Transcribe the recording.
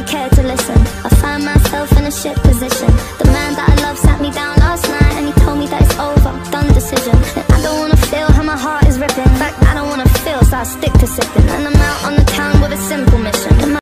you cared to listen. I find myself in a shit position. The man that I love sat me down last night and he told me that it's over, done decision. And I don't wanna feel how my heart is ripping. In fact, I don't wanna feel, so I stick to sipping. And I'm out on the town with a simple mission.